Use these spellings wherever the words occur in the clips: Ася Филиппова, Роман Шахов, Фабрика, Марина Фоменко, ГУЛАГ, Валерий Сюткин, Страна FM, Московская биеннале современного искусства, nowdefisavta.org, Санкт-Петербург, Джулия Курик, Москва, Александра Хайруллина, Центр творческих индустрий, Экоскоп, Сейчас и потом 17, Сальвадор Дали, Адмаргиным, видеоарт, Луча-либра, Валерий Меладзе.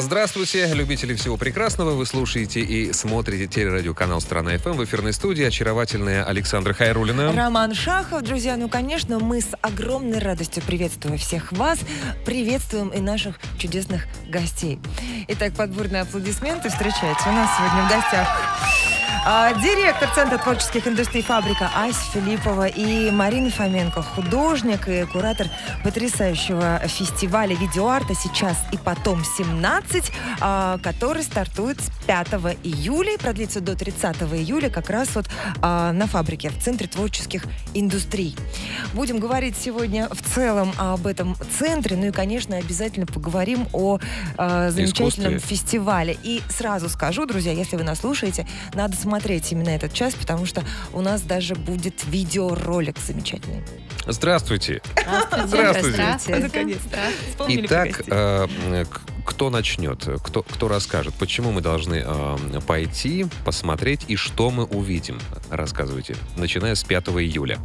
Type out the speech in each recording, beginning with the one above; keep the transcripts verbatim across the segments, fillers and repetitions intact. Здравствуйте, любители всего прекрасного. Вы слушаете и смотрите телерадиоканал «Страна эф эм». В эфирной студии очаровательная Александра Хайруллина. Роман Шахов. Друзья, ну, конечно, мы с огромной радостью приветствуем всех вас. Приветствуем и наших чудесных гостей. Итак, подборные аплодисменты. Встречайте. У нас сегодня в гостях... директор Центра творческих индустрий «Фабрика» Ася Филиппова и Марина Фоменко, художник и куратор потрясающего фестиваля видеоарта «Сейчас и потом семнадцать», который стартует с пятого июля и продлится до тридцатого июля как раз вот на «Фабрике» в Центре творческих индустрий. Будем говорить сегодня в целом об этом центре, ну и, конечно, обязательно поговорим о замечательном искусстве. Фестивале. И сразу скажу, друзья, если вы нас слушаете, надо смотреть смотреть именно этот час, потому что у нас даже будет видеоролик замечательный. Здравствуйте! Здравствуйте! Здравствуйте. Здравствуйте. Наконец-то. Вспомнили. Итак, э, кто начнет? Кто, кто расскажет? Почему мы должны э, пойти, посмотреть и что мы увидим? Рассказывайте. Начиная с пятого июля.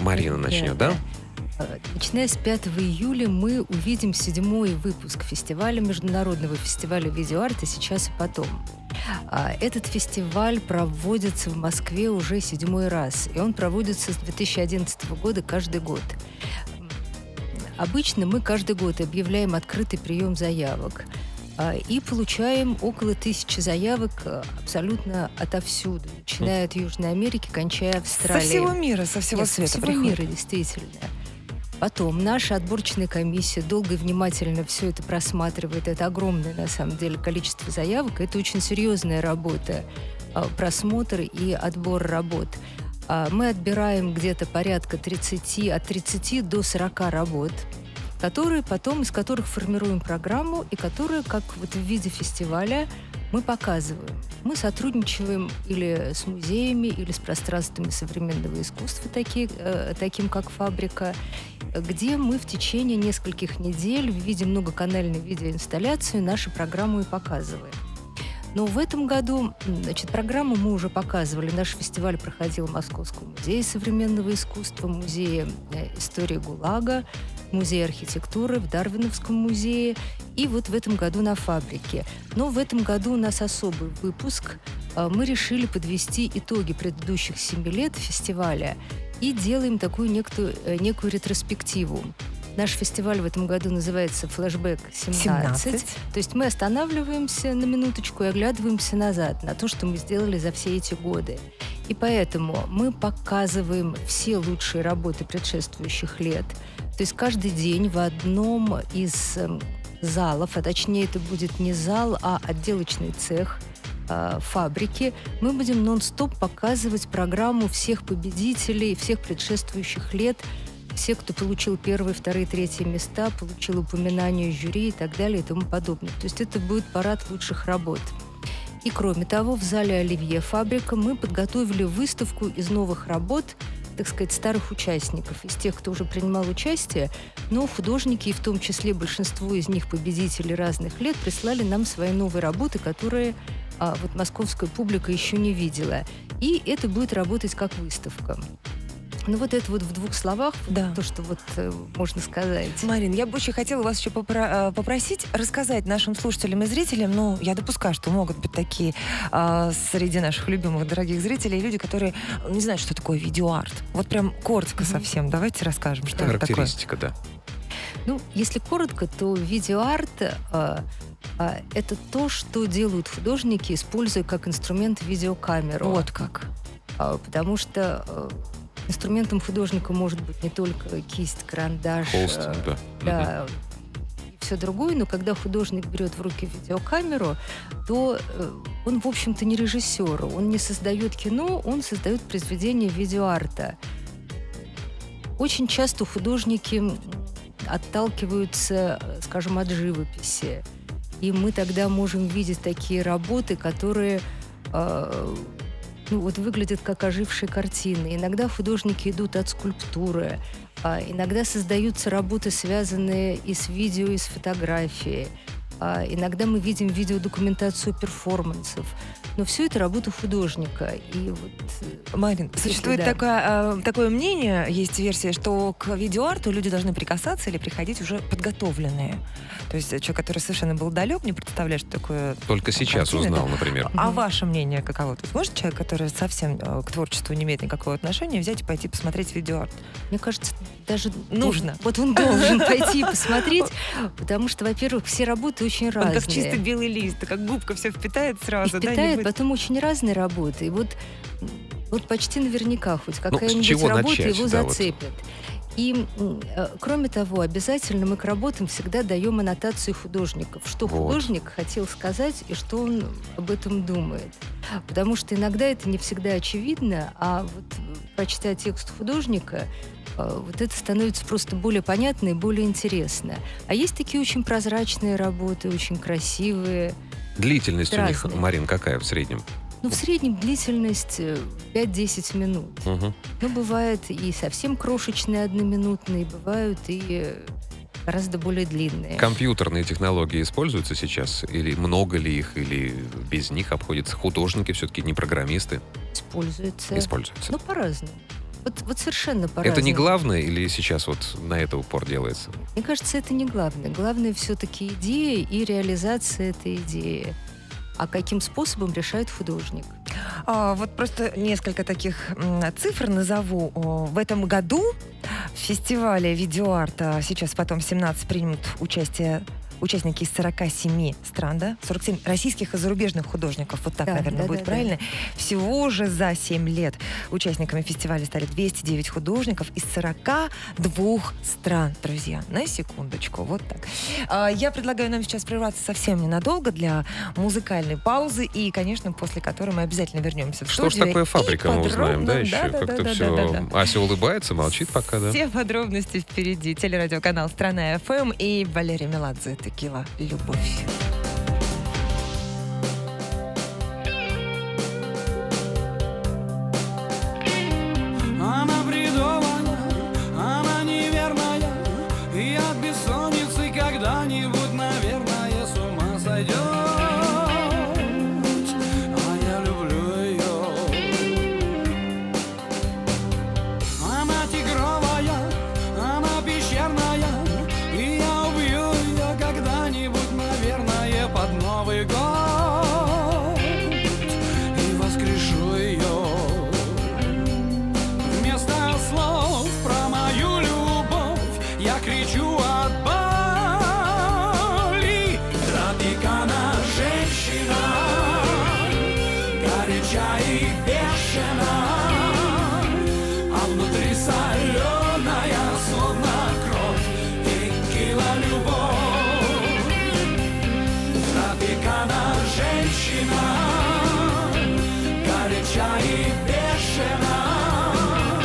Марина начнет, да? да? Начиная с пятого июля мы увидим седьмой выпуск фестиваля, международного фестиваля видеоарта «Сейчас и потом». Этот фестиваль проводится в Москве уже седьмой раз, и он проводится с две тысячи одиннадцатого года каждый год. Обычно мы каждый год объявляем открытый прием заявок и получаем около тысячи заявок абсолютно отовсюду, начиная от Южной Америки, кончая Австралией. Со всего мира, со всего Нет, света со всего приходит. мира, действительно. Потом наша отборочная комиссия долго и внимательно все это просматривает. Это огромное, на самом деле, количество заявок. Это очень серьезная работа, просмотр и отбор работ. Мы отбираем где-то порядка тридцати, от тридцати до сорока работ, которые потом, из которых формируем программу и которые, как вот в виде фестиваля, мы показываем. Мы сотрудничаем или с музеями, или с пространствами современного искусства, такие, э, таким как «Фабрика», где мы в течение нескольких недель в виде многоканальной видеоинсталляции нашу программу и показываем. Но в этом году, значит, программу мы уже показывали. Наш фестиваль проходил в Московском музее современного искусства, музее истории ГУЛАГа, музее архитектуры, в Дарвиновском музее и вот в этом году на «Фабрике». Но в этом году у нас особый выпуск. Мы решили подвести итоги предыдущих семи лет фестиваля и делаем такую некую, некую ретроспективу. Наш фестиваль в этом году называется «Флэшбэк семнадцать». То есть мы останавливаемся на минуточку и оглядываемся назад на то, что мы сделали за все эти годы. И поэтому мы показываем все лучшие работы предшествующих лет. То есть каждый день в одном из залов, а точнее это будет не зал, а отделочный цех «Фабрики», мы будем нон-стоп показывать программу всех победителей, всех предшествующих лет. Все, кто получил первые, вторые, третьи места, получил упоминание жюри и так далее и тому подобное. То есть это будет парад лучших работ. И кроме того, в зале «Оливье Фабрика» мы подготовили выставку из новых работ, так сказать, старых участников, из тех, кто уже принимал участие, но художники, и в том числе большинство из них победителей разных лет, прислали нам свои новые работы, которые а, вот московская публика еще не видела. И это будет работать как выставка. Ну вот это вот в двух словах, да. То, что вот э, можно сказать. Марин, я бы очень хотела вас еще попро попросить рассказать нашим слушателям и зрителям, ну, я допускаю, что могут быть такие э, среди наших любимых, дорогих зрителей, люди, которые не знают, что такое видеоарт. Вот прям коротко mm-hmm. совсем, давайте расскажем, что это такое. Характеристика, да. Ну, если коротко, то видеоарт э, э, это то, что делают художники, используя как инструмент видеокамеру. Вот как. Э, потому что... Э, инструментом художника может быть не только кисть, карандаш, холст, э, да. Да, угу. и все другое, но когда художник берет в руки видеокамеру, то э, он, в общем-то, не режиссер, он не создает кино, он создает произведение видеоарта. Очень часто художники отталкиваются, скажем, от живописи, и мы тогда можем видеть такие работы, которые... Э, Ну, вот выглядят как ожившие картины. Иногда художники идут от скульптуры, а иногда создаются работы, связанные и с видео, и с фотографией. иногда мы видим видеодокументацию перформансов. Но все это работа художника. И вот, Марин, существует если, да. такое, такое мнение, есть версия, что к видеоарту люди должны прикасаться или приходить уже подготовленные. То есть человек, который совершенно был далек, не представляет, что такое... Только сейчас картина, узнал, да? например. А ваше мнение каково? То есть может человек, который совсем к творчеству не имеет никакого отношения, взять и пойти посмотреть видеоарт? Мне кажется, даже нужно. Вот он должен пойти и посмотреть, потому что, во-первых, все работы очень разные. Он как чистый белый лист, как губка все впитает сразу. Впитает, потом очень разные работы. И вот, вот почти наверняка хоть какая-нибудь работа его зацепит. И, кроме того, обязательно мы к работам всегда даем аннотацию художников. Что вот. Художник хотел сказать и что он об этом думает. Потому что иногда это не всегда очевидно, а вот прочитая текст художника, вот это становится просто более понятно и более интересно. А есть такие очень прозрачные работы, очень красивые. Длительность разные. У них, Марин, какая в среднем? Ну, в среднем длительность пять-десять минут. Угу. Ну, бывают и совсем крошечные одноминутные, бывают и гораздо более длинные. Компьютерные технологии используются сейчас? Или много ли их, или без них обходятся? Художники все-таки не программисты? Используются. Используются. Но по-разному. Вот, вот совершенно по-разному. Это не главное или сейчас вот на это упор делается? Мне кажется, это не главное. Главное все-таки идея и реализация этой идеи. А каким способом решает художник? А, вот просто несколько таких цифр назову. В этом году в фестивале видеоарта «Сейчас потом семнадцать» примут участие участники из сорока семи стран, да? сорок семь российских и зарубежных художников, вот так, да, наверное, да, будет да, правильно. Да. Всего же за семь лет участниками фестиваля стали двести девять художников из сорока двух стран. Друзья, на секундочку, вот так. Я предлагаю нам сейчас прерваться совсем ненадолго для музыкальной паузы, и, конечно, после которой мы обязательно вернемся в студию. Что ж такое «Фабрика», мы узнаем, да, да еще? Да, да, как-то да, все... Да, да, да. Ася улыбается, молчит пока, да? Все подробности впереди. Телерадиоканал «Страна эф эм» и Валерий Меладзе. Текила «Любовь». Она придумана, она неверная, и от бессонницы когда-нибудь, наверное, с ума сойдет. А я люблю ее. Она тигровая, она пещерная, и я убью ее когда-нибудь, наверное, под Новый год, и воскрешу ее. Вместо слов про мою любовь я кричу от боли. Тропикана женщина, горяча и бешена, а внутри соленая, словно кровь, текила любовь. Тропикана женщина, горяча и бешена, а внутри соленая, словно кровь, текила любовь.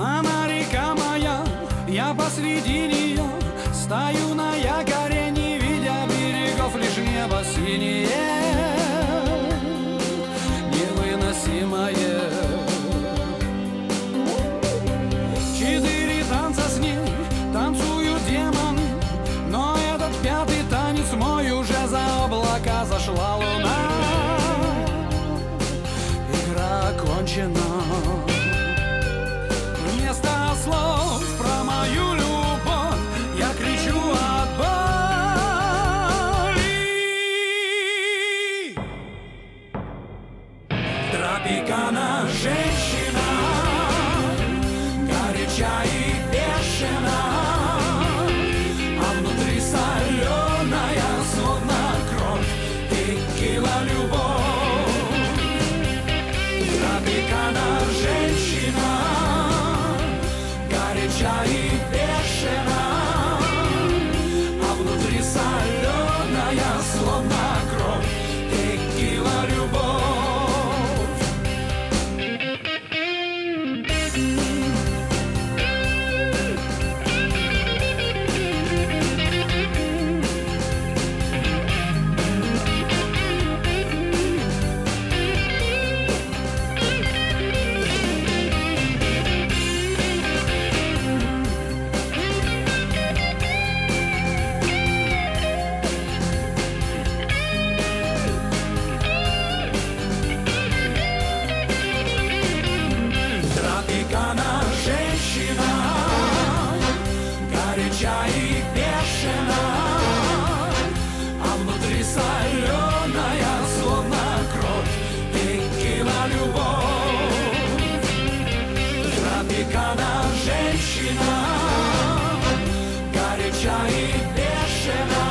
Она река моя, я посреди нее стою на якоре, не видя берегов, лишь небо синее, невыносимое. Четыре танца с ней танцуют демоны, но этот пятый танец мой уже за облака зашла луна. Игра окончена. Вместо слов про мою любовь я кричу от боли. Тропикана женщина, горяча и бешена, а внутри соленая, словно кровь, текила любовь. Тропикана женщина, горяча и бешена, а внутри соленая, словно кровь, текила любовь. цыгана женщина, горяча и бешена, а внутри соленая, словно кровь, текила любовь. Тропикана женщина, горяча и бешена,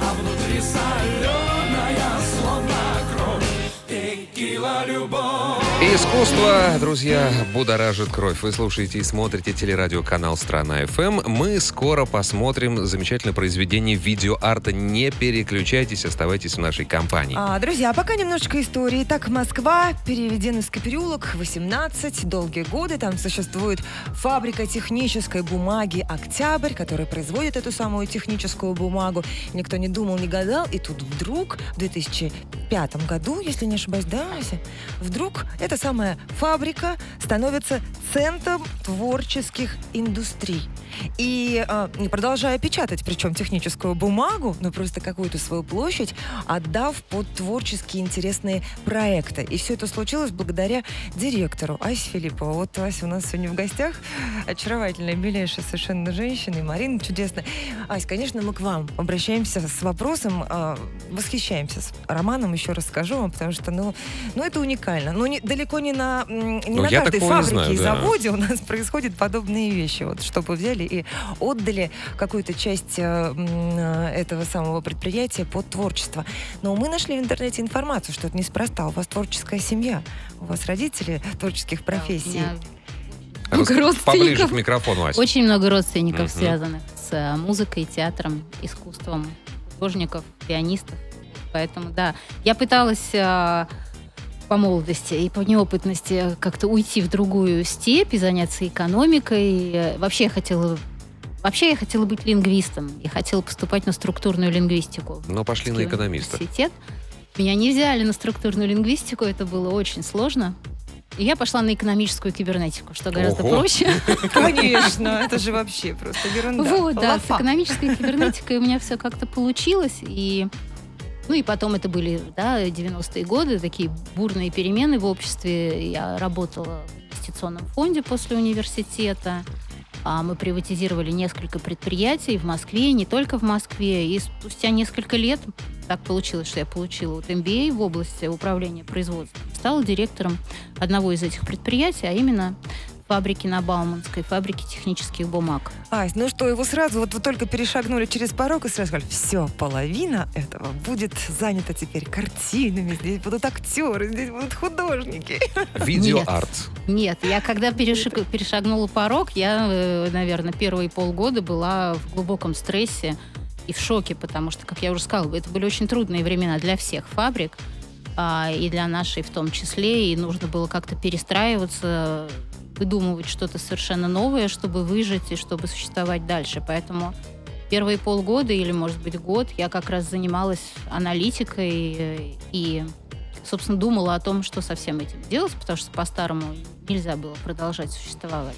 а внутри соленая, словно кровь, текила любовь. Искусство, друзья, будоражит кровь. Вы слушаете и смотрите телерадиоканал «Страна эф эм». Мы скоро посмотрим замечательное произведение видеоарта. Не переключайтесь, оставайтесь в нашей компании. А, друзья, пока немножечко истории. Так, Москва, Переведеновский переулок, восемнадцать, долгие годы. Там существует фабрика технической бумаги «Октябрь», которая производит эту самую техническую бумагу. Никто не думал, не гадал. И тут вдруг в две тысячи пятом году, если не ошибаюсь, да, вдруг это Эта самая фабрика становится центром творческих индустрий. И э, продолжая печатать, причем техническую бумагу, но просто какую-то свою площадь, отдав под творческие интересные проекты. И все это случилось благодаря директору Асе Филипповой. Вот Ася у нас сегодня в гостях. Очаровательная, милейшая совершенно женщина. И Марина чудесная. Ась, конечно, мы к вам обращаемся с вопросом. Э, восхищаемся с Романом, еще раз скажу вам, потому что ну, ну, это уникально. Но не, далеко не на, не на каждой фабрике знаю, и да. заводе у нас происходят подобные вещи. Вот, чтобы взяли и отдали какую-то часть э, этого самого предприятия под творчество. Но мы нашли в интернете информацию, что это неспроста. У вас творческая семья, у вас родители творческих профессий. Да, у меня... Поближе к микрофону, Ася. Очень много родственников mm-hmm. связанных с музыкой, театром, искусством, художников, пианистов. Поэтому, да, я пыталась... Э, по молодости и по неопытности как-то уйти в другую степь и заняться экономикой. Вообще я хотела, вообще я хотела быть лингвистом. Я хотела поступать на структурную лингвистику. Но пошли на экономиста. Меня не взяли на структурную лингвистику, это было очень сложно. И я пошла на экономическую кибернетику, что гораздо Ого. проще. Конечно, это же вообще просто ерунда. Вот, да, с экономической кибернетикой у меня все как-то получилось, и ну и потом это были, да, девяностые годы, такие бурные перемены в обществе. Я работала в инвестиционном фонде после университета. Мы приватизировали несколько предприятий в Москве, не только в Москве. И спустя несколько лет так получилось, что я получила вот эм би эй в области управления производством. Стала директором одного из этих предприятий, а именно... фабрики на Бауманской, фабрики технических бумаг. Ась, ну что, его сразу, вот вы только перешагнули через порог и сразу сказали, все, половина этого будет занята теперь картинами, здесь будут актеры, здесь будут художники. Видеоарт. Нет, нет, я когда перешаг, перешагнула порог, я, наверное, первые полгода была в глубоком стрессе и в шоке, потому что, как я уже сказала, это были очень трудные времена для всех фабрик, и для нашей в том числе, и нужно было как-то перестраиваться, выдумывать что-то совершенно новое, чтобы выжить и чтобы существовать дальше. Поэтому первые полгода или, может быть, год я как раз занималась аналитикой и, собственно, думала о том, что со всем этим делать, потому что по-старому нельзя было продолжать существовать.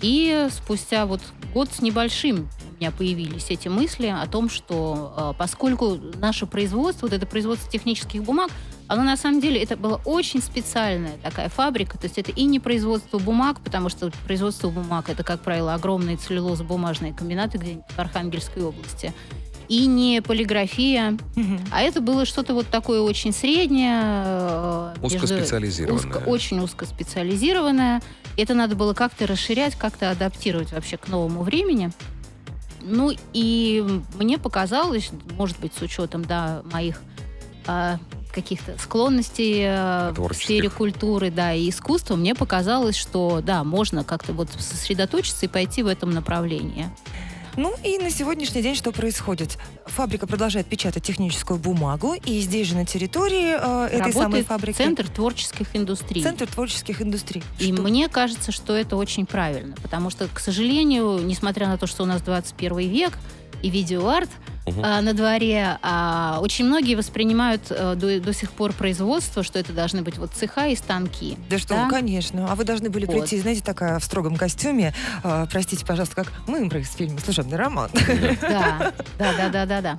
И спустя вот год с небольшим у меня появились эти мысли о том, что поскольку наше производство, вот это производство технических бумаг, оно на самом деле, это была очень специальная такая фабрика, то есть это и не производство бумаг, потому что производство бумаг это, как правило, огромные целлюлозо-бумажные комбинаты где-нибудь в Архангельской области, и не полиграфия, угу. а это было что-то вот такое очень среднее. Узкоспециализированное. Узко, очень узкоспециализированное. Это надо было как-то расширять, как-то адаптировать вообще к новому времени. Ну и мне показалось, может быть, с учетом, да, моих а, каких-то склонностей в сфере культуры, да, и искусства, мне показалось, что, да, можно как-то вот сосредоточиться и пойти в этом направлении. Ну и на сегодняшний день что происходит? Фабрика продолжает печатать техническую бумагу, и здесь же на территории э, этой работает самой фабрики... Центр творческих индустрий. Центр творческих индустрий. И что? Мне кажется, что это очень правильно, потому что, к сожалению, несмотря на то, что у нас двадцать первый век и видеоарт угу. э, на дворе, э, очень многие воспринимают э, до, до сих пор производство, что это должны быть вот цеха и станки. Да, да? Что, конечно. А вы должны были вот. прийти, знаете, такая в строгом костюме, э, простите, пожалуйста, как мы из фильма «Служебный роман». Да, да, да, да, да, да.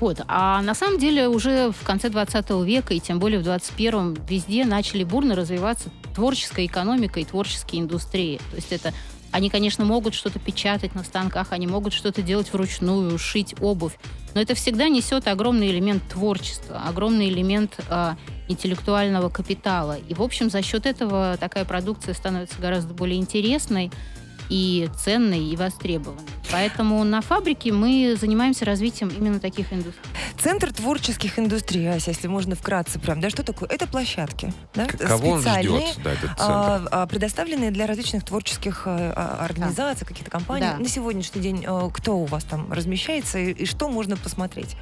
Вот. А на самом деле уже в конце двадцатого века, и тем более в двадцать первом, везде начали бурно развиваться творческая экономика и творческие индустрии. То есть это они, конечно, могут что-то печатать на станках, они могут что-то делать вручную, шить обувь, но это всегда несет огромный элемент творчества, огромный элемент э, интеллектуального капитала. И, в общем, за счет этого такая продукция становится гораздо более интересной и ценной, и востребованной. Поэтому на фабрике мы занимаемся развитием именно таких индустрий. Центр творческих индустрий, Ася, если можно вкратце прям. Да что такое? Это площадки. Да? Кого он ждет, да, этот центр? Предоставленные для различных творческих организаций, да. каких-то компаний. Да. На сегодняшний день кто у вас там размещается и, и что можно посмотреть?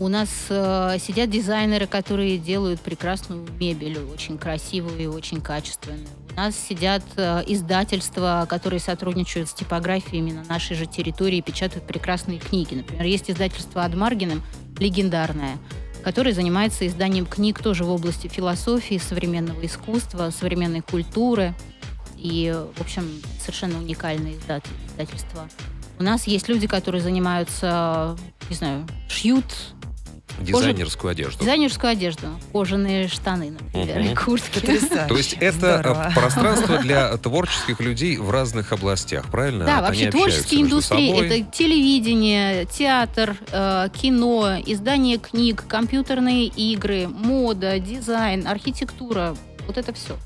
У нас э, сидят дизайнеры, которые делают прекрасную мебель, очень красивую и очень качественную. У нас сидят э, издательства, которые сотрудничают с типографиями на нашей же территории и печатают прекрасные книги. Например, есть издательство «Адмаргиным», легендарное, которое занимается изданием книг тоже в области философии, современного искусства, современной культуры. И, в общем, совершенно уникальное издательство. У нас есть люди, которые занимаются, не знаю, шьют... Дизайнерскую одежду. Дизайнерскую одежду. Кожаные штаны, например, угу. куртки. Потрясающе. То есть это здорово. Пространство для творческих людей в разных областях, правильно? Да, вообще творческие индустрии. Это телевидение, театр, кино, издание книг, компьютерные игры, мода, дизайн, архитектура. Вот это все.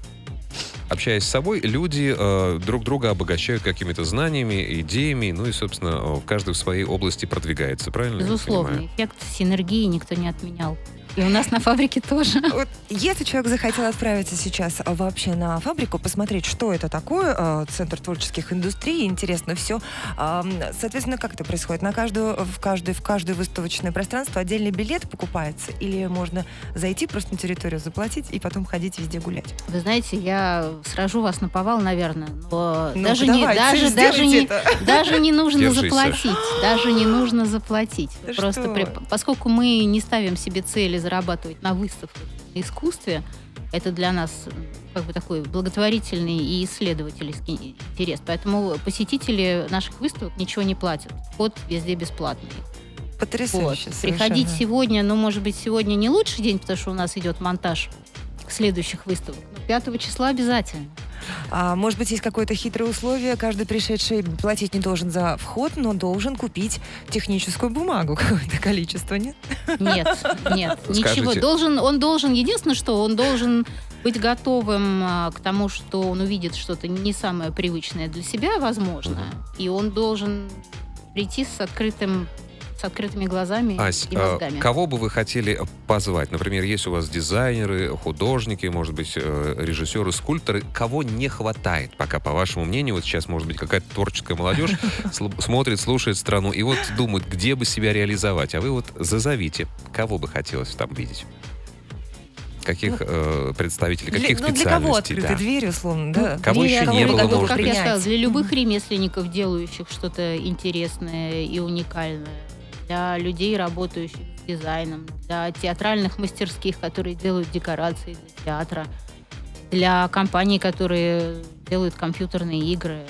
Общаясь с собой, люди э, друг друга обогащают какими-то знаниями, идеями, ну и, собственно, каждый в своей области продвигается, правильно? Безусловно, эффект синергии никто не отменял. И у нас на фабрике тоже. Вот, если человек захотел отправиться сейчас вообще на фабрику, посмотреть, что это такое, Центр творческих индустрий, интересно все. Соответственно, как это происходит? На каждую, в, каждую, в каждое выставочное пространство отдельный билет покупается? Или можно зайти просто на территорию, заплатить и потом ходить везде гулять? Вы знаете, я сражу вас на повал, наверное. Но ну, даже, давай, не, даже, даже, не, даже не нужно Держись, заплатить. Саша. Даже не нужно заплатить. Да просто при, поскольку мы не ставим себе цели зарабатывать на выставках, на искусстве. Это для нас как бы такой благотворительный и исследовательский интерес. Поэтому посетители наших выставок ничего не платят. Вход везде бесплатный. Потрясающе. Вот. Приходить сегодня, ну, может быть, сегодня не лучший день, потому что у нас идет монтаж следующих выставок. Но пятого числа обязательно. А, может быть, есть какое-то хитрое условие. Каждый пришедший платить не должен за вход, но должен купить техническую бумагу. Какое-то количество, нет? Нет, нет. Скажите. Ничего. Должен, он должен, единственное, что он должен быть готовым а, к тому, что он увидит что-то не самое привычное для себя, возможно. Mm-hmm. И он должен прийти с открытым... с открытыми глазами Ась, и мозгами. Кого бы вы хотели позвать? Например, есть у вас дизайнеры, художники, может быть, режиссеры, скульпторы. Кого не хватает пока, по вашему мнению? Вот сейчас, может быть, какая-то творческая молодежь смотрит, слушает страну и вот думает, где бы себя реализовать. А вы вот зазовите, кого бы хотелось там видеть? Каких э, представителей, каких для, специальностей. Для кого открыты да. двери, условно, да? Ну, кого еще не было, может как быть. Я сказала, для любых ремесленников, делающих что-то интересное и уникальное. Для людей, работающих с дизайном, для театральных мастерских, которые делают декорации для театра, для компаний, которые делают компьютерные игры.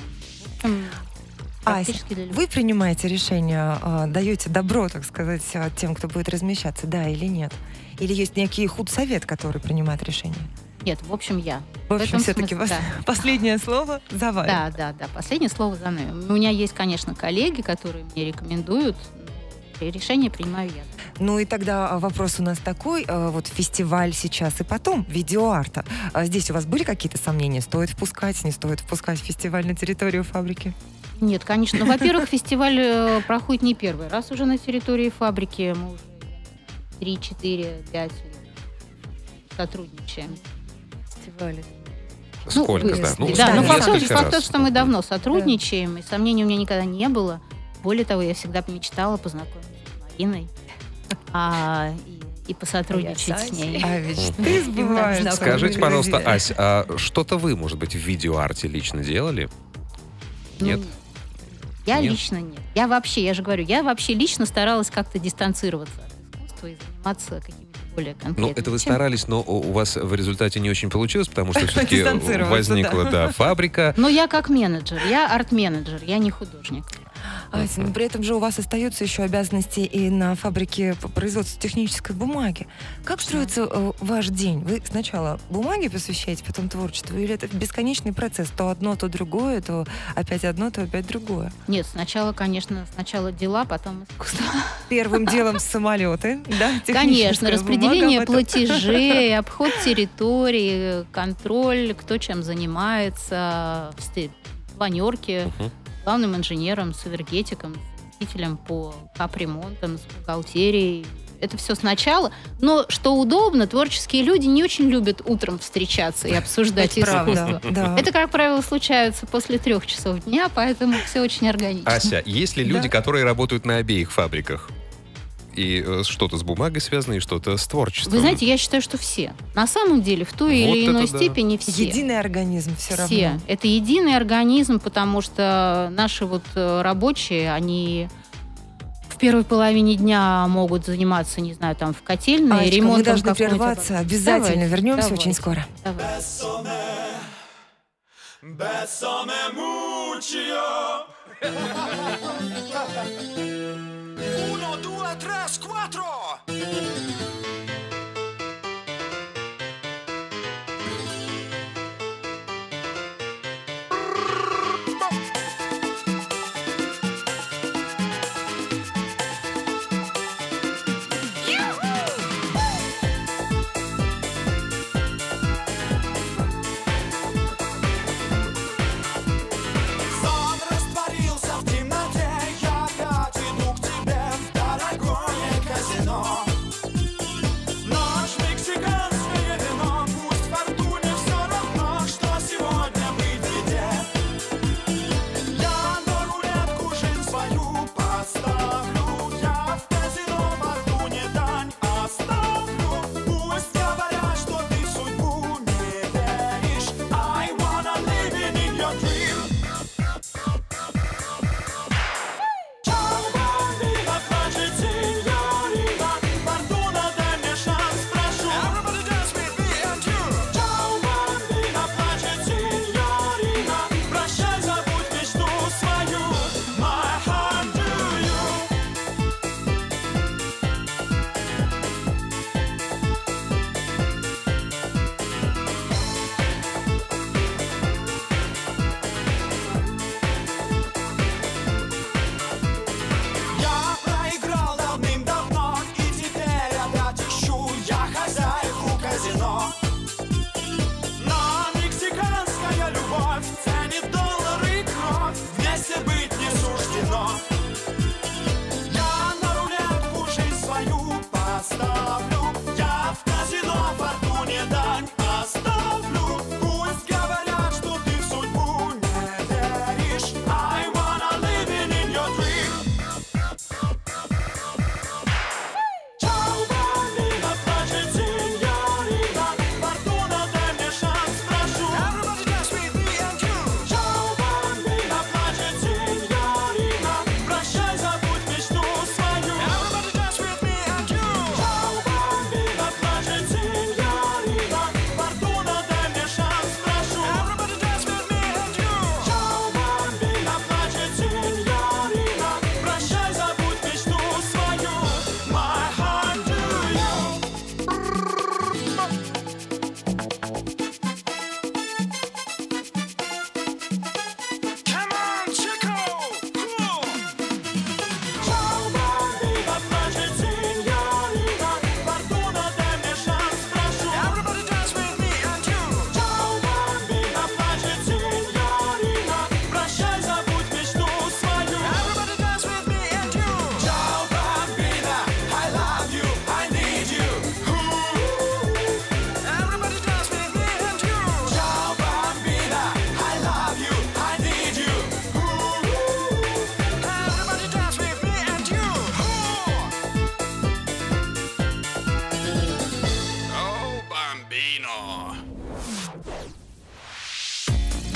Ася, вы принимаете решение, даете добро, так сказать, тем, кто будет размещаться, да или нет? Или есть некий худсовет, который принимает решение? Нет, в общем, я. В общем, все-таки да. последнее слово за вами. Да, да, да, последнее слово за нами. У меня есть, конечно, коллеги, которые мне рекомендуют, и решение принимаю я. Ну и тогда вопрос у нас такой. Вот фестиваль «Сейчас и потом» видеоарта. Здесь у вас были какие-то сомнения? Стоит впускать, не стоит впускать фестиваль на территорию фабрики? Нет, конечно. Во-первых, фестиваль проходит не первый раз уже на территории фабрики. Мы уже три, четыре, пять сотрудничаем. Фестивали. Сколько, да? Да, но факт тот, что мы давно сотрудничаем, и сомнений у меня никогда не было. Более того, я всегда мечтала познакомиться с Мариной а, и, и посотрудничать а с ней. А ведь ты сбываешься. Скажите, пожалуйста, Ась, а что-то вы, может быть, в видеоарте лично делали? Нет? Ну, я нет? лично нет. Я вообще, я же говорю, я вообще лично старалась как-то дистанцироваться от искусства и заниматься какими-то. Ну, это вы старались, но у вас в результате не очень получилось, потому что все-таки возникла да. Да, фабрика. Но я как менеджер, я арт-менеджер, я не художник. Ася, но при этом же у вас остаются еще обязанности и на фабрике по производству технической бумаги. Как строится ваш день? Вы сначала бумаге посвящаете, потом творчеству? Или это бесконечный процесс? То одно, то другое, то опять одно, то опять другое? Нет, сначала, конечно, сначала дела, потом искусство. Первым делом самолеты, да? Конечно, распределение платежей, обход территории, контроль, кто чем занимается, планерки, угу. главным инженером, с энергетиком, учителем по капремонтам, с бухгалтерией. Это все сначала. Но, что удобно, творческие люди не очень любят утром встречаться и обсуждать искусство. Это, как правило, случается после трех часов дня, поэтому все очень органично. Ася, есть ли люди, которые работают на обеих фабриках? И что-то с бумагой связано, и что-то с творчеством. Вы знаете, я считаю, что все. На самом деле, в той вот или иной степени да. все. Единый организм все, все равно. Это единый организм, потому что наши вот рабочие, они в первой половине дня могут заниматься, не знаю, там, в котельной, Ачка, ремонтом. Мы должны прерваться, обязательно. Давайте, вернемся давайте. Очень скоро. Давайте. Tres, cuatro.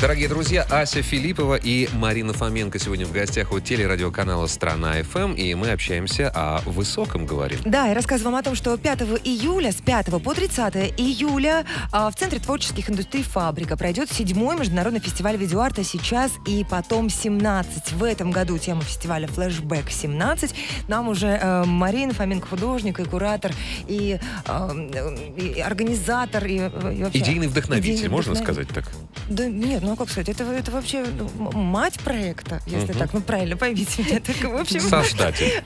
Дорогие друзья, Ася Филиппова и Марина Фоменко сегодня в гостях у телерадиоканала «Страна эф эм», и мы общаемся о высоком, говорим. Да, я рассказываю вам о том, что пятого июля, с пятого по тридцатое июля в Центре творческих индустрий «Фабрика» пройдет седьмой международный фестиваль видеоарта «Сейчас и потом семнадцать». В этом году тема фестиваля «Флэшбэк семнадцать». Нам уже э, Марина Фоменко, художник и куратор, и, э, и организатор, и, и вообще, идейный вдохновитель, идейный можно вдохновитель. сказать так? Да нет, ну как сказать, это, это вообще мать проекта, если угу. так, ну правильно, поймите меня. Так, в общем, создатель.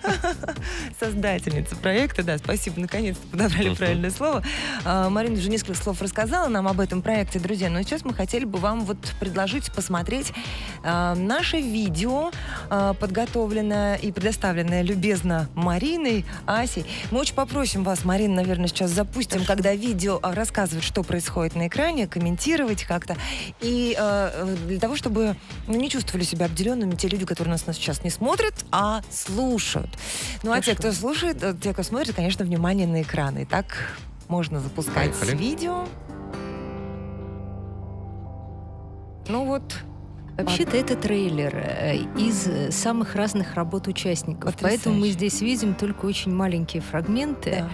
Создательница проекта, да, спасибо, наконец-то подобрали угу. правильное слово. А, Марина уже несколько слов рассказала нам об этом проекте, друзья, но сейчас мы хотели бы вам вот предложить посмотреть а, наше видео, а, подготовленное и предоставленное любезно Мариной, Асей. Мы очень попросим вас, Марина, наверное, сейчас запустим, когда видео рассказывает, что происходит на экране, комментировать как-то. И э, для того, чтобы ну, не чувствовали себя обделенными те люди, которые нас, нас сейчас не смотрят, а слушают. Ну Хорошо. а те, кто слушает, те, кто смотрит, конечно, внимание на экраны. Итак, можно запускать Поехали. видео. Ну вот... Вообще-то это трейлер из самых разных работ участников. Потрясающе. Поэтому мы здесь видим только очень маленькие фрагменты. Да.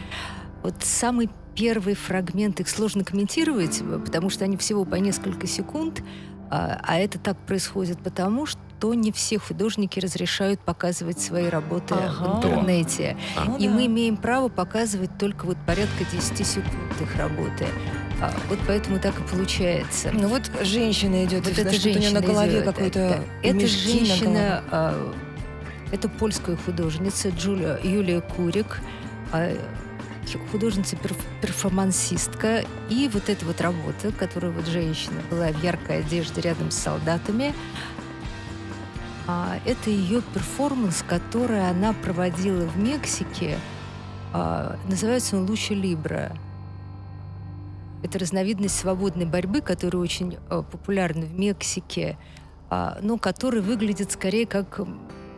Вот самый первый фрагмент, их сложно комментировать, потому что они всего по несколько секунд, а это так происходит потому, что не все художники разрешают показывать свои работы ага. в интернете. Да. И мы имеем право показывать только вот порядка десяти секунд их работы. Вот поэтому так и получается. Ну вот женщина идет, вот эта женщина у нее на голове какой-то эта женщина, это польская художница Джулия, Юлия Курик, художница-перформансистка. И вот эта вот работа, которая вот женщина была в яркой одежде рядом с солдатами, это ее перформанс, который она проводила в Мексике. Называется он «Луча-либра». Это разновидность свободной борьбы, которая очень популярна в Мексике, но которая выглядит скорее как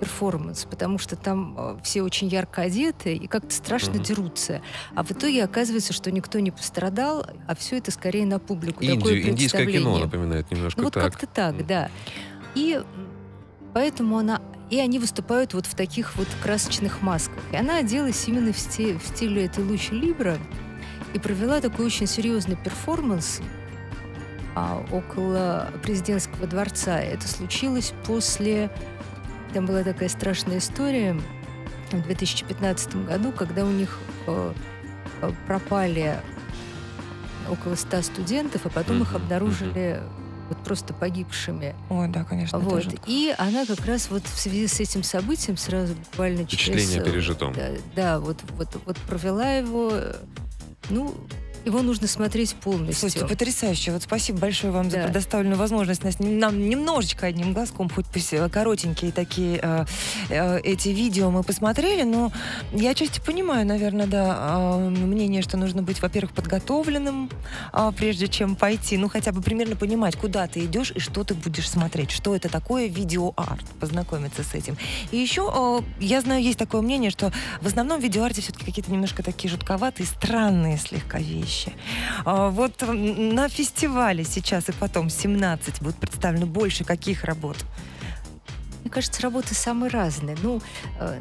перформанс, потому что там все очень ярко одеты и как-то страшно mm-hmm. дерутся. А в итоге оказывается, что никто не пострадал, а все это скорее на публику. Индию, Такое индийское кино напоминает немножко ну, вот так. как-то так, mm-hmm. да. И поэтому она... И они выступают вот в таких вот красочных масках. И она оделась именно в стиле, в стиле этой луча-либра и провела такой очень серьезный перформанс а, около президентского дворца. Это случилось после... Там была такая страшная история в две тысячи пятнадцатом году, когда у них э, пропали около ста студентов, а потом mm-hmm. их обнаружили mm-hmm. вот просто погибшими. Ой, да, конечно. Вот. И она как раз вот в связи с этим событием сразу буквально через... Впечатление пережитом. Да, да вот, вот, вот провела его... Ну, его нужно смотреть полностью. Слушайте, потрясающе. Вот спасибо большое вам да. за предоставленную возможность нас, нам немножечко одним глазком, хоть коротенькие такие э, э, эти видео мы посмотрели, но я отчасти понимаю, наверное, да, э, мнение, что нужно быть, во-первых, подготовленным, э, прежде чем пойти, ну хотя бы примерно понимать, куда ты идешь и что ты будешь смотреть, что это такое видеоарт, познакомиться с этим. И еще, э, я знаю, есть такое мнение, что в основном в видеоарте все-таки какие-то немножко такие жутковатые, странные слегка вещи. Вот на фестивале «Сейчас и потом семнадцать» будут представлены больше каких работ? Мне кажется, работы самые разные. Ну,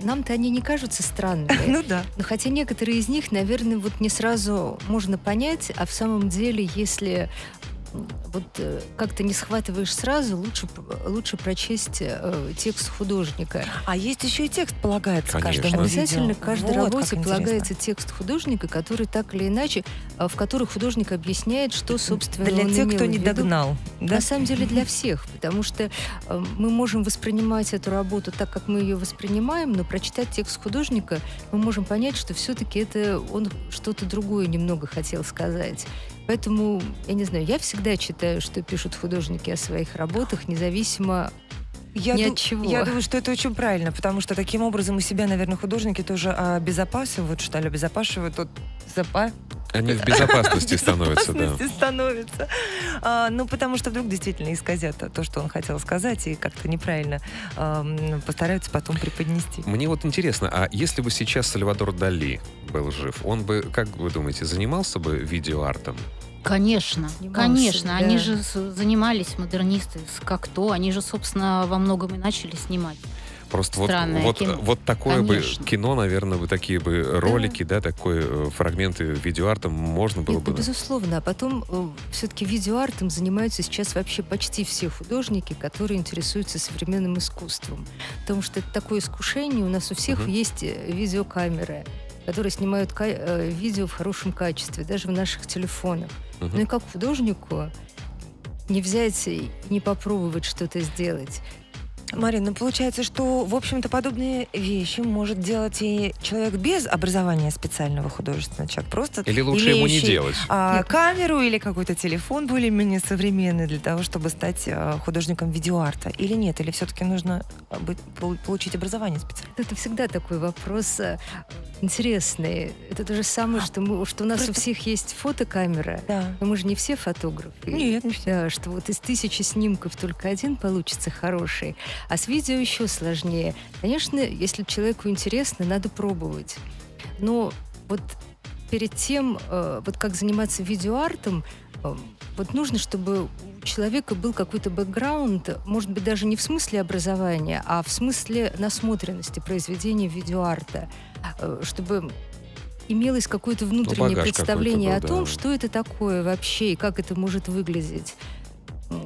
нам-то они не кажутся странными. Ну да. Но хотя некоторые из них, наверное, вот не сразу можно понять, а в самом деле, если вот как-то не схватываешь сразу, лучше, лучше прочесть э, текст художника. А есть еще и текст полагается каждому. Обязательно к каждой вот, работе полагается текст художника, который так или иначе, в который художник объясняет, что, собственно, для он тех, кто не догнал. Да? На самом деле для всех, потому что э, мы можем воспринимать эту работу так, как мы ее воспринимаем, но прочитать текст художника мы можем понять, что все-таки это он что-то другое немного хотел сказать. Поэтому, я не знаю, я всегда читаю, что пишут художники о своих работах, независимо я ни от чего. Я думаю, что это очень правильно, потому что таким образом у себя, наверное, художники тоже обезопасивают, что ли, обезопасивают от запа... Они в безопасности становятся, да. В безопасности становятся. А, ну, потому что вдруг действительно исказят то, что он хотел сказать, и как-то неправильно а, постараются потом преподнести. Мне вот интересно, а если бы сейчас Сальвадор Дали был жив, он бы, как вы думаете, занимался бы видеоартом? Конечно, конечно. Да. Они же занимались, модернисты, как то. Они же, собственно, во многом и начали снимать. Просто вот, вот, вот такое конечно. Бы кино, наверное, бы такие бы ролики, да, да такой фрагменты видеоарта можно было Нет, бы... Ну, безусловно. А потом э, все-таки видеоартом занимаются сейчас вообще почти все художники, которые интересуются современным искусством. Потому что это такое искушение. У нас у всех угу. есть видеокамеры, которые снимают э, видео в хорошем качестве, даже в наших телефонах. Угу. Ну и как художнику не взять и не попробовать что-то сделать. Марина, получается, что, в общем-то, подобные вещи может делать и человек без образования специального художественного, человек просто или лучше имеющий, ему не делать. А, камеру или какой-то телефон более-менее современный для того, чтобы стать а, художником видеоарта. Или нет? Или все-таки нужно быть, получить образование специальное? Это всегда такой вопрос интересный. Это то же самое, а, что, мы, что у нас просто... у всех есть фотокамера, да. но мы же не все фотографы. Нет. Да, что вот из тысячи снимков только один получится хороший. А с видео еще сложнее. Конечно, если человеку интересно, надо пробовать. Но вот перед тем, вот как заниматься видеоартом, вот нужно, чтобы у человека был какой-то бэкграунд, может быть, даже не в смысле образования, а в смысле насмотренности произведения видеоарта, чтобы имелось какое-то внутреннее ну, представление о был, том, да. что это такое вообще и как это может выглядеть.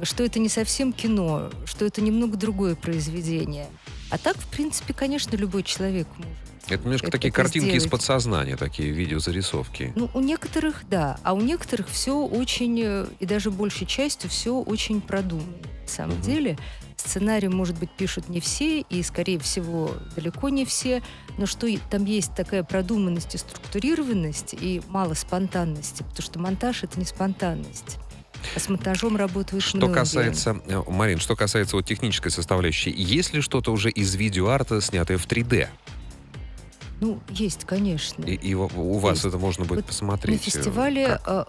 Что это не совсем кино, что это немного другое произведение. А так, в принципе, конечно, любой человек может. Это немножко это такие это картинки сделать. Из подсознания, такие видеозарисовки. Ну, у некоторых, да. А у некоторых все очень, и даже большей частью, все очень продумано. На самом угу. деле, сценарий, может быть, пишут не все, и, скорее всего, далеко не все. Но что там есть такая продуманность и структурированность, и мало спонтанности, потому что монтаж — это не спонтанность. А с монтажом работают что многие. Касается, Марин, что касается вот технической составляющей, есть ли что-то уже из видеоарта, снятое в три дэ? Ну, есть, конечно. И, и у вас есть. Это можно будет вот посмотреть? На фестивале как?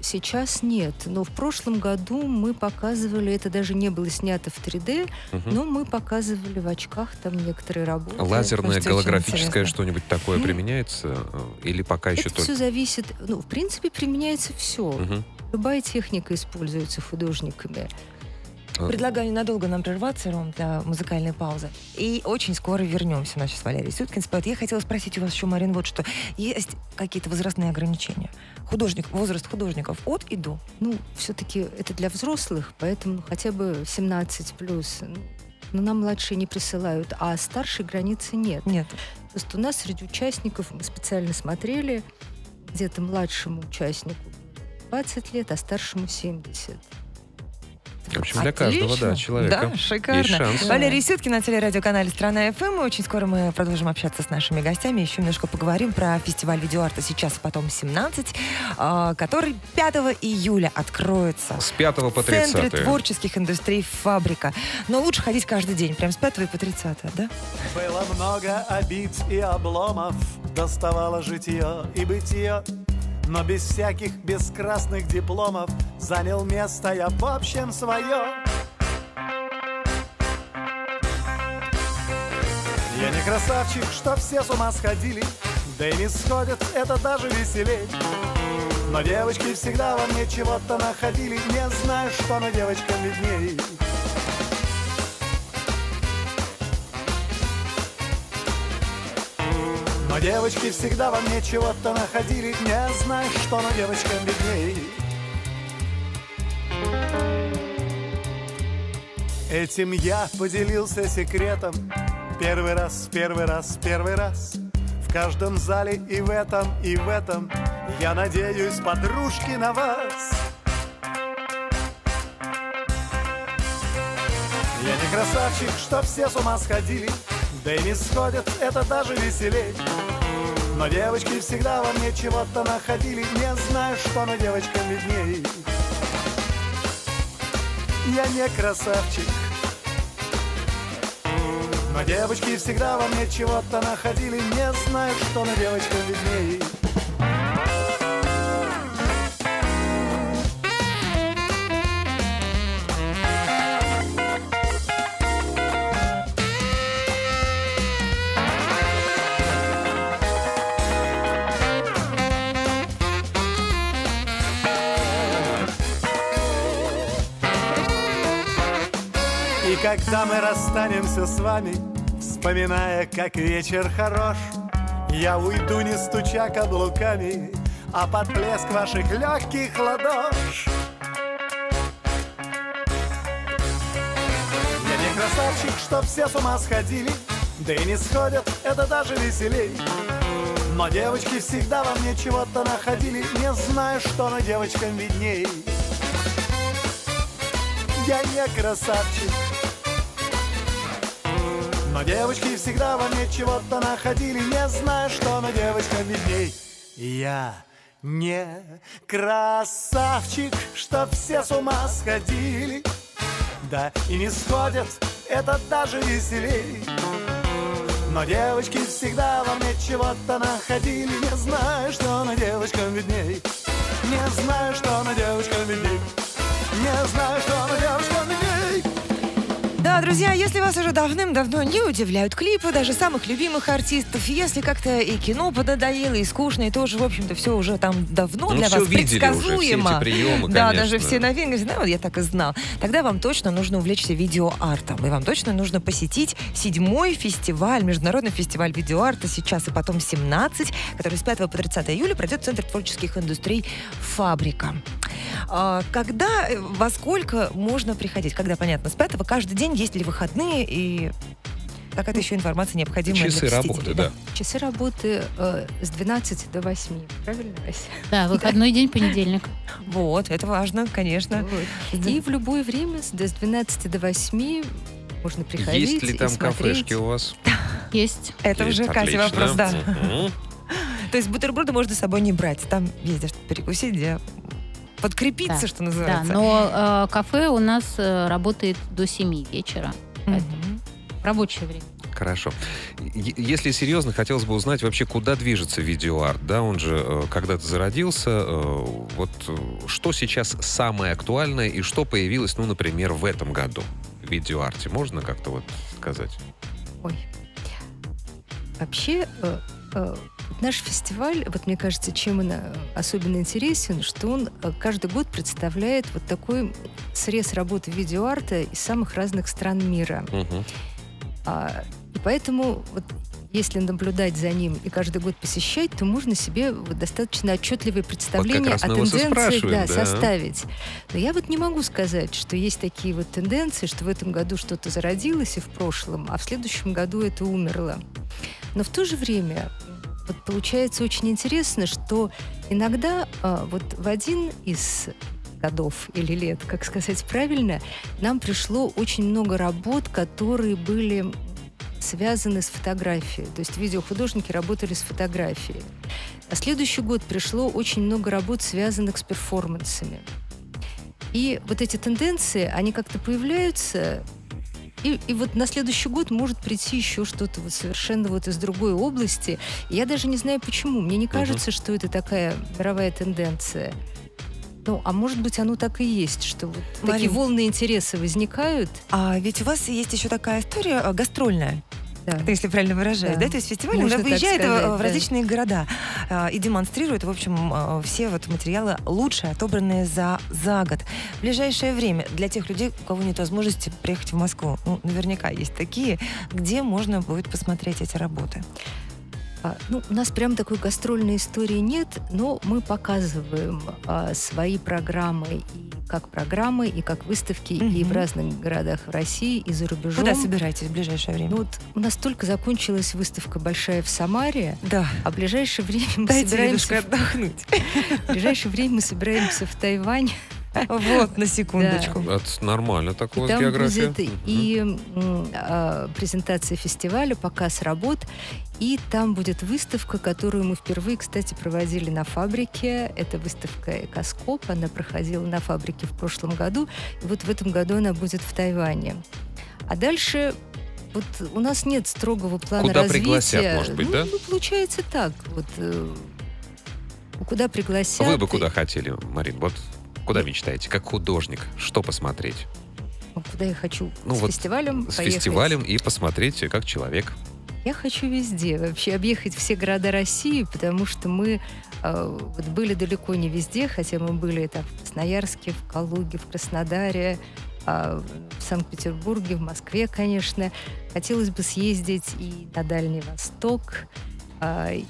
Сейчас нет, но в прошлом году мы показывали, это даже не было снято в три дэ, угу. но мы показывали в очках там некоторые работы. Лазерное, кажется, голографическое что-нибудь такое применяется? Или пока это еще только... все зависит, ну, в принципе, применяется все. Угу. Любая техника используется художниками. Предлагаю ненадолго нам прерваться, Ром, для музыкальной паузы. И очень скоро вернемся. У нас сейчас Валерий Сюткин споет. Я хотела спросить у вас еще, Марин, вот что. Есть какие-то возрастные ограничения? Художник, возраст художников от и до? Ну, все-таки это для взрослых, поэтому хотя бы семнадцать плюс. Но нам младшие не присылают, а старшей границы нет. Нет. Просто у нас среди участников, мы специально смотрели, где-то младшему участнику двадцать лет, а старшему семьдесят. В общем, для Отлично. Каждого да, человека. Да, шикарно. Есть шанс. Валерий Сюткин на телерадиоканале «Страна эф эм». Очень скоро мы продолжим общаться с нашими гостями. Еще немножко поговорим про фестиваль видеоарта «Сейчас и потом семнадцать», который пятого июля откроется. С пятого по тридцатое. В Центре творческих индустрий «Фабрика». Но лучше ходить каждый день, прям с пятого по тридцатое, да? Было много обид и обломов, доставало житье и бытие. Но без всяких бескрасных дипломов занял место я в общем свое. Я не красавчик, что все с ума сходили, да и не сходят, это даже веселей. Но девочки всегда во мне чего-то находили, не знаю, что, но девочкам видней. Но девочки всегда во мне чего-то находили, не знаю, что, но девочкам видней. Этим я поделился секретом. Первый раз, первый раз, первый раз. В каждом зале и в этом, и в этом. Я надеюсь, подружки, на вас. Я не красавчик, что все с ума сходили, да и не сходят, это даже веселей. Но девочки всегда во мне чего-то находили, не знаю, что, но девочкам видней. Я не красавчик, но девочки всегда во мне чего-то находили, не знаю, что, но девочкам видней. когда мы расстанемся с вами, вспоминая, как вечер хорош, я уйду, не стуча каблуками, а под плеск ваших легких ладош. Я не красавчик, чтоб все с ума сходили, да и не сходят, это даже веселей. Но девочки всегда во мне чего-то находили, не знаю, что на девочкам видней. Я не красавчик, но девочки всегда во мне чего-то находили, не знаю, что на девочкам видней. Я не красавчик, чтоб все с ума сходили, да и не сходят, это даже веселей. Но девочки всегда во мне чего-то находили, не знаю, что на девочкам видней. Не знаю, что на девочкам видней. Не знаю, что на девочкам видней. Да, друзья, если вас уже давным-давно не удивляют клипы даже самых любимых артистов, если как-то и кино поднадоело, и скучно, и тоже, в общем-то, все уже там давно, ну, для вас предсказуемо. Уже, все эти приемы, да, конечно. Даже все новинки, знаете, вот я так и знал. Тогда вам точно нужно увлечься видеоартом, и вам точно нужно посетить седьмой фестиваль, международный фестиваль видеоарта «Сейчас и потом семнадцать», который с пятого по тридцатое июля пройдет в Центр творческих индустрий «Фабрика». Когда, во сколько можно приходить? Когда, понятно, с пятого каждый день, есть ли выходные и какая-то еще информация необходимая? Часы работы, да. Часы работы э, с двенадцати до восьми, правильно, Ася? Да, выходной день, понедельник. Вот, это важно, конечно. Вот. И в любое время с двенадцати до восьми можно приходить. Есть ли там кафешки у вас? Есть. Это уже Катя вопрос, да. То есть бутерброды можно с собой не брать. Там ездишь перекусить, где... подкрепиться, да, что называется. Да, но э, кафе у нас э, работает до семи вечера. Mm-hmm. Рабочее время. Хорошо. Если серьезно, хотелось бы узнать вообще, куда движется видеоарт. Да, он же э, когда-то зародился. Э, вот э, что сейчас самое актуальное и что появилось, ну, например, в этом году в видеоарте? Можно как-то вот сказать? Ой. Вообще... Э, э... Наш фестиваль, вот мне кажется, чем он особенно интересен, что он каждый год представляет вот такой срез работы видеоарта из самых разных стран мира. Угу. А, и поэтому, вот, если наблюдать за ним и каждый год посещать, то можно себе вот достаточно отчетливое представление вот о тенденциях, да, да, составить. Но я вот не могу сказать, что есть такие вот тенденции, что в этом году что-то зародилось и в прошлом, а в следующем году это умерло. Но в то же время... Вот получается очень интересно, что иногда а, вот в один из годов или лет, как сказать правильно, нам пришло очень много работ, которые были связаны с фотографией. То есть видеохудожники работали с фотографией. А следующий год пришло очень много работ, связанных с перформансами. И вот эти тенденции, они как-то появляются... И, и вот на следующий год может прийти еще что-то вот совершенно вот из другой области. Я даже не знаю почему. Мне не кажется, [S2] Uh-huh. [S1] Что это такая мировая тенденция. Ну, а может быть, оно так и есть, что вот [S2] Марин, [S1] Такие волны интереса возникают. А ведь у вас есть еще такая история гастрольная. Да. Если правильно выражаюсь, да, да? То есть фестиваль выезжает в различные, да, города э, и демонстрирует, в общем, э, все вот материалы лучшие, отобранные за, за год. В ближайшее время для тех людей, у кого нет возможности приехать в Москву, ну, наверняка есть такие, где можно будет посмотреть эти работы. А, ну, у нас прям такой гастрольной истории нет, но мы показываем а, свои программы, и как программы, и как выставки, mm-hmm. и в разных городах в России, и за рубежом. Куда собираетесь в ближайшее время? Ну, вот у нас только закончилась выставка большая в Самаре, да, а в ближайшее время мы Дайте собираемся... отдохнуть. В ближайшее время мы собираемся в Тайвань. Вот, на секундочку. Да. Это нормально, такое вот география. Будет и э, презентация фестиваля, показ работ, и там будет выставка, которую мы впервые, кстати, проводили на фабрике. Это выставка «Экоскоп», она проходила на фабрике в прошлом году, и вот в этом году она будет в Тайване. А дальше... Вот у нас нет строгого плана куда развития. Пригласят, может быть, ну, да? Ну, получается так. Вот, э, куда пригласят... Вы бы и... куда хотели, Марин, вот... Куда мечтаете? Как художник? Что посмотреть? Куда я хочу? Ну, с вот фестивалем С поехать. фестивалем и посмотреть, как человек. Я хочу везде. Вообще объехать все города России, потому что мы э, вот были далеко не везде, хотя мы были там в Красноярске, в Калуге, в Краснодаре, в Санкт-Петербурге, в Москве, конечно. Хотелось бы съездить и на Дальний Восток,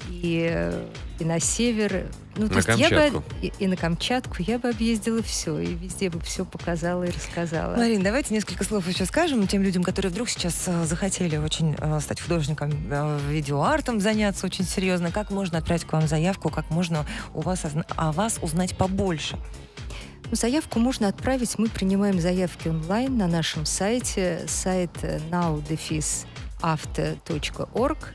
и, и на север. Ну, на то есть я бы, и, и на Камчатку я бы объездила все, и везде бы все показала и рассказала. Марина, давайте несколько слов еще скажем тем людям, которые вдруг сейчас э, захотели очень э, стать художником, э, видеоартом заняться очень серьезно. Как можно отправить к вам заявку, как можно у вас, о вас узнать побольше? Ну, заявку можно отправить. Мы принимаем заявки онлайн на нашем сайте, сайт нау дефис авта точка орг.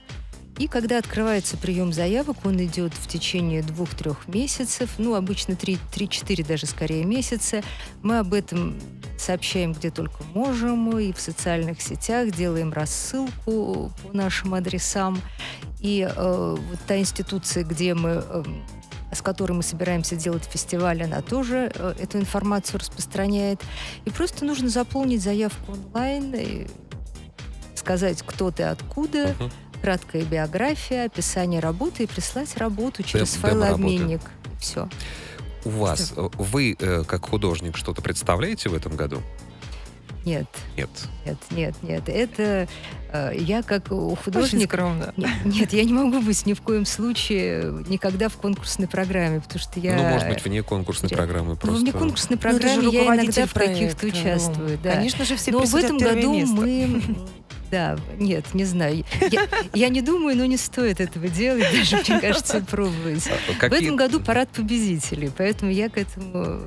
И когда открывается прием заявок, он идет в течение двух-трех месяцев, ну, обычно три-четыре даже скорее месяца. Мы об этом сообщаем где только можем, и в социальных сетях делаем рассылку по нашим адресам. И э, вот та институция, где мы, э, с которой мы собираемся делать фестиваль, она тоже э, эту информацию распространяет. И просто нужно заполнить заявку онлайн, и сказать, кто ты, откуда. Uh-huh. Краткая биография, описание работы и прислать работу через файлообменник. Все. У вас, Что? вы э, как художник что-то представляете в этом году? Нет. Нет. Нет, нет, нет. Это э, я как художник... Очень скромно. Нет, нет, я не могу быть ни в коем случае никогда в конкурсной программе, потому что я... Ну, может быть, вне конкурсной я... программы просто. Ну, вне конкурсной программы я иногда в каких-то участвую. Да. Конечно же, все Но в этом году место. мы... Да, нет, не знаю. Я, я не думаю, но не стоит этого делать, даже, мне кажется, пробовать. Какие... В этом году парад победителей, поэтому я к этому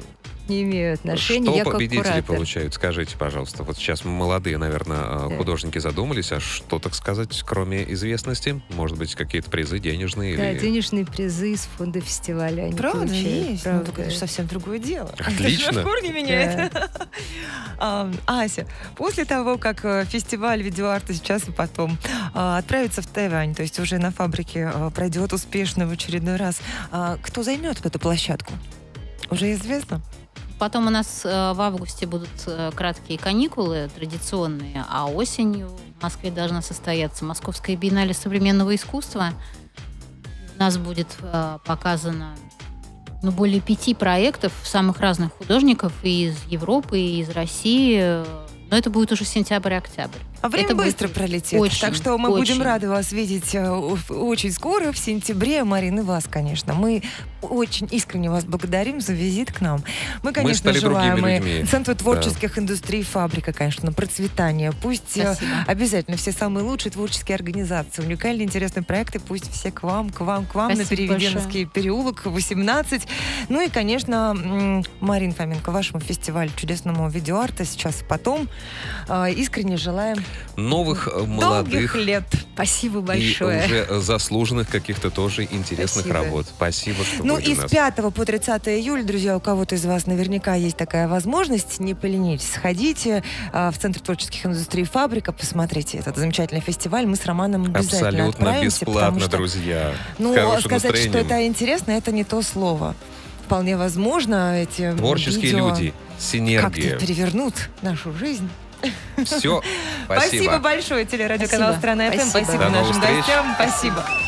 не имею отношения. Что я победители как получают? Скажите, пожалуйста. Вот сейчас молодые, наверное, да. художники задумались, а что, так сказать, кроме известности? Может быть, какие-то призы денежные? Да, или... денежные призы из фонда фестиваля. Они Правда, получают. есть. Правда. Ну, только это же совсем другое дело. Отлично. Это же в корне меняет. Да. Ася, после того, как фестиваль видеоарта «Сейчас и потом» отправится в Тайвань, то есть уже на фабрике пройдет успешно в очередной раз, кто займет эту площадку? Уже известно? Потом у нас в августе будут краткие каникулы традиционные, а осенью в Москве должна состояться Московская биеннале современного искусства. У нас будет показано ну, более пяти проектов самых разных художников и из Европы, и из России. Но это будет уже сентябрь-октябрь. А время это быстро пролетит. Очень, так что мы очень. будем рады вас видеть очень скоро, в сентябре. Марина, вас, конечно. Мы очень искренне вас благодарим за визит к нам. Мы, конечно, мы желаем и Центру творческих да. индустрий «Фабрика», конечно, процветания. Пусть Спасибо. обязательно все самые лучшие творческие организации, уникальные, интересные проекты, пусть все к вам, к вам, к вам Спасибо на Переведенский переулок, восемнадцать. Ну и, конечно, Марина Фоменко, вашему фестивалю чудесного видеоарта «Сейчас и потом» искренне желаем новых, молодых лет. Спасибо большое. И уже заслуженных каких-то тоже интересных Спасибо. работ. Спасибо, что Ну, и с пятого по тридцатое июля, друзья, у кого-то из вас наверняка есть такая возможность. Не поленитесь, сходите в Центр творческих индустрий «Фабрика», посмотрите этот замечательный фестиваль. Мы с Романом обязательно Абсолютно отправимся, бесплатно, что, друзья. Ну, сказать, настроением. что это интересно, это не то слово. Вполне возможно, эти Творческие видео люди, синергия. Как-то перевернут нашу жизнь. Все, спасибо. Спасибо большое, телерадиоканал «Страна эф эм». Спасибо, спасибо нашим гостям. Спасибо.